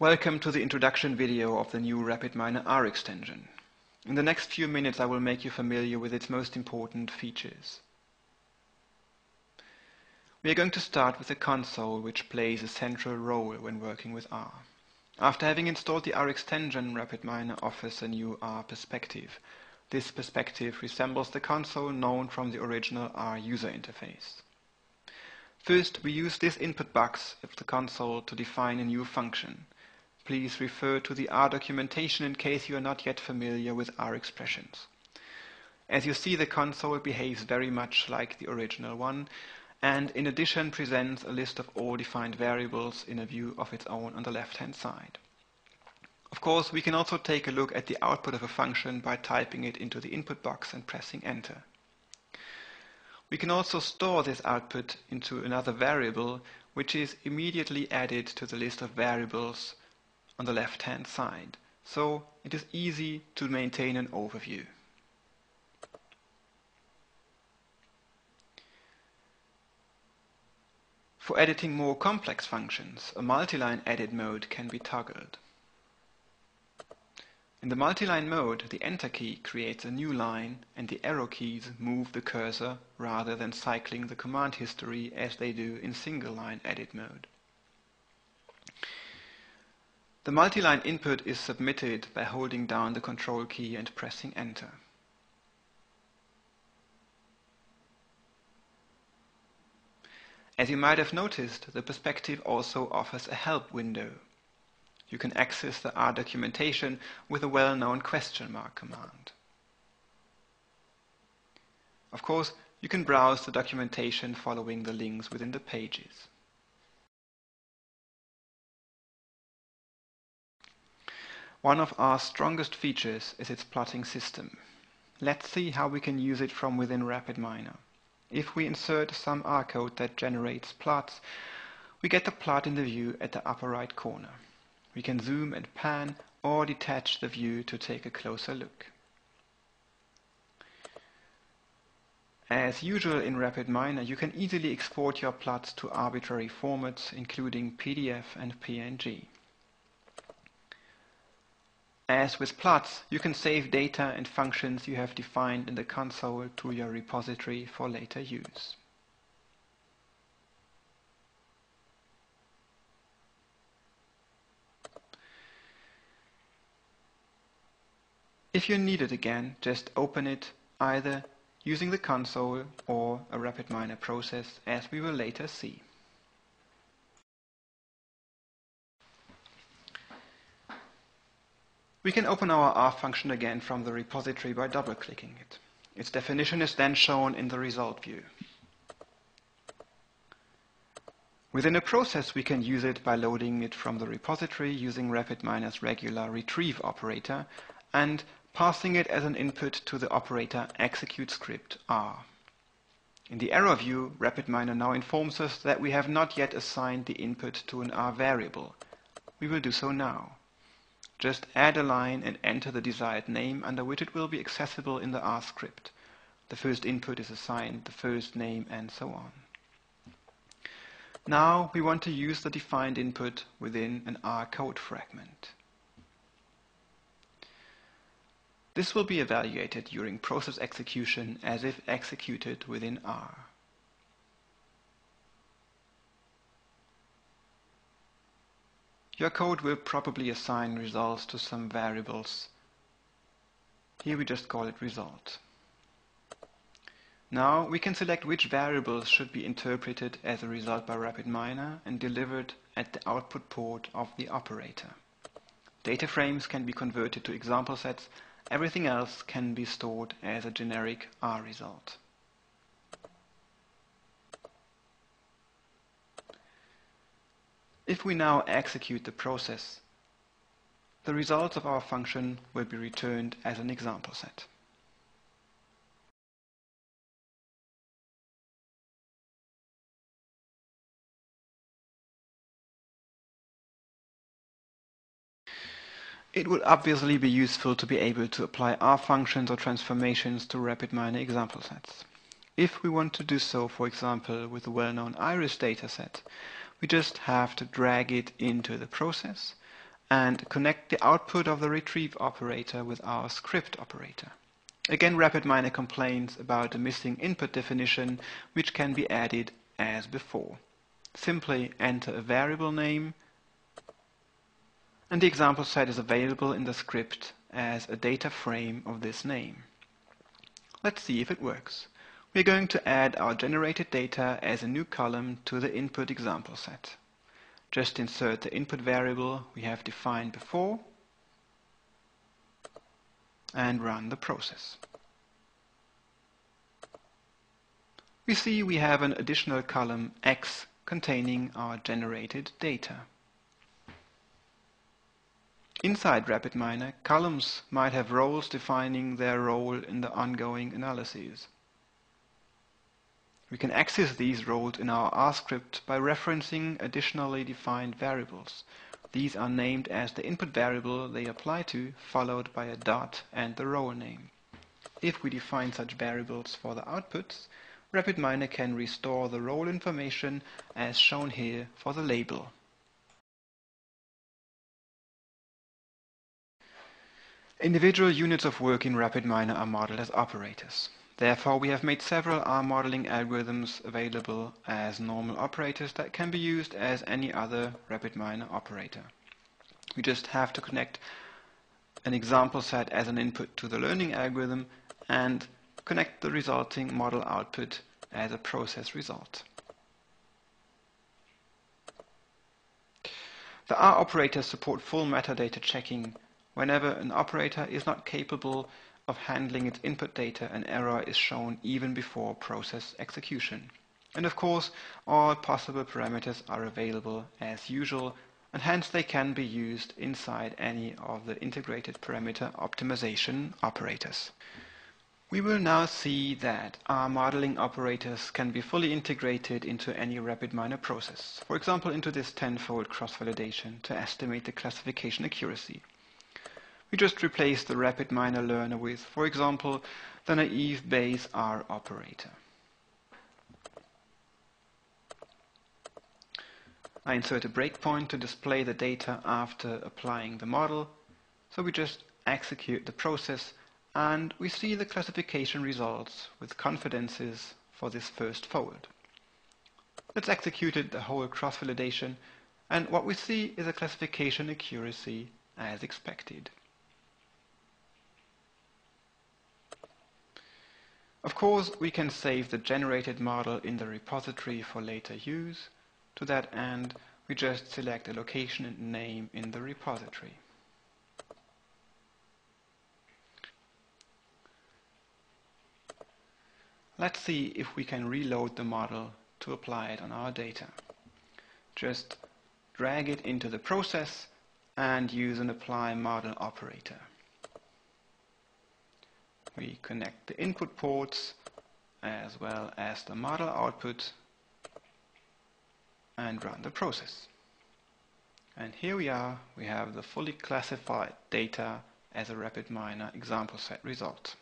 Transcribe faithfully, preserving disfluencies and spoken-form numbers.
Welcome to the introduction video of the new RapidMiner R extension. In the next few minutes I will make you familiar with its most important features. We are going to start with the console, which plays a central role when working with R. After having installed the R extension, RapidMiner offers a new R perspective. This perspective resembles the console known from the original R user interface. First, we use this input box of the console to define a new function. Please refer to the R documentation in case you are not yet familiar with R expressions. As you see, the console behaves very much like the original one, and in addition presents a list of all defined variables in a view of its own on the left-hand side. Of course, we can also take a look at the output of a function by typing it into the input box and pressing Enter. We can also store this output into another variable, which is immediately added to the list of variables on the left-hand side, so it is easy to maintain an overview. For editing more complex functions, a multiline edit mode can be toggled. In the multiline mode, the Enter key creates a new line and the arrow keys move the cursor rather than cycling the command history as they do in single-line edit mode. The multi-line input is submitted by holding down the Control key and pressing Enter. As you might have noticed, the perspective also offers a help window. You can access the R documentation with a well-known question mark command. Of course, you can browse the documentation following the links within the pages. One of our strongest features is its plotting system. Let's see how we can use it from within RapidMiner. If we insert some R code that generates plots, we get the plot in the view at the upper right corner. We can zoom and pan or detach the view to take a closer look. As usual in RapidMiner, you can easily export your plots to arbitrary formats, including P D F and P N G. As with plots, you can save data and functions you have defined in the console to your repository for later use. If you need it again, just open it either using the console or a RapidMiner process, as we will later see. We can open our R function again from the repository by double-clicking it. Its definition is then shown in the result view. Within a process, we can use it by loading it from the repository using RapidMiner's regular retrieve operator and passing it as an input to the operator execute script R. In the error view, RapidMiner now informs us that we have not yet assigned the input to an R variable. We will do so now. Just add a line and enter the desired name under which it will be accessible in the R script. The first input is assigned the first name and so on. Now we want to use the defined input within an R code fragment. This will be evaluated during process execution as if executed within R. Your code will probably assign results to some variables. Here we just call it result. Now we can select which variables should be interpreted as a result by RapidMiner and delivered at the output port of the operator. Data frames can be converted to example sets. Everything else can be stored as a generic R result. If we now execute the process, the results of our function will be returned as an example set. It would obviously be useful to be able to apply R functions or transformations to RapidMiner example sets. If we want to do so, for example, with the well-known Iris dataset, we just have to drag it into the process and connect the output of the retrieve operator with our script operator. Again, RapidMiner complains about the missing input definition, which can be added as before. Simply enter a variable name, and the example set is available in the script as a data frame of this name. Let's see if it works. We're going to add our generated data as a new column to the input example set. Just insert the input variable we have defined before, and run the process. We see we have an additional column X containing our generated data. Inside RapidMiner, columns might have roles defining their role in the ongoing analyses. We can access these roles in our R script by referencing additionally defined variables. These are named as the input variable they apply to, followed by a dot and the role name. If we define such variables for the outputs, RapidMiner can restore the role information as shown here for the label. Individual units of work in RapidMiner are modeled as operators. Therefore, we have made several R modeling algorithms available as normal operators that can be used as any other RapidMiner operator. We just have to connect an example set as an input to the learning algorithm and connect the resulting model output as a process result. The R operators support full metadata checking. Whenever an operator is not capable of handling its input data, an error is shown even before process execution. And of course, all possible parameters are available as usual, and hence they can be used inside any of the integrated parameter optimization operators. We will now see that our modeling operators can be fully integrated into any RapidMiner process, for example into this ten-fold cross-validation to estimate the classification accuracy. We just replace the RapidMiner learner with, for example, the naive Bayes R operator. I insert a breakpoint to display the data after applying the model, so we just execute the process and we see the classification results with confidences for this first fold. Let's execute the whole cross-validation, and what we see is a classification accuracy as expected. Of course, we can save the generated model in the repository for later use. To that end, we just select a location and name in the repository. Let's see if we can reload the model to apply it on our data. Just drag it into the process and use an apply model operator. We connect the input ports as well as the model output and run the process. And here we are, we have the fully classified data as a RapidMiner example set result.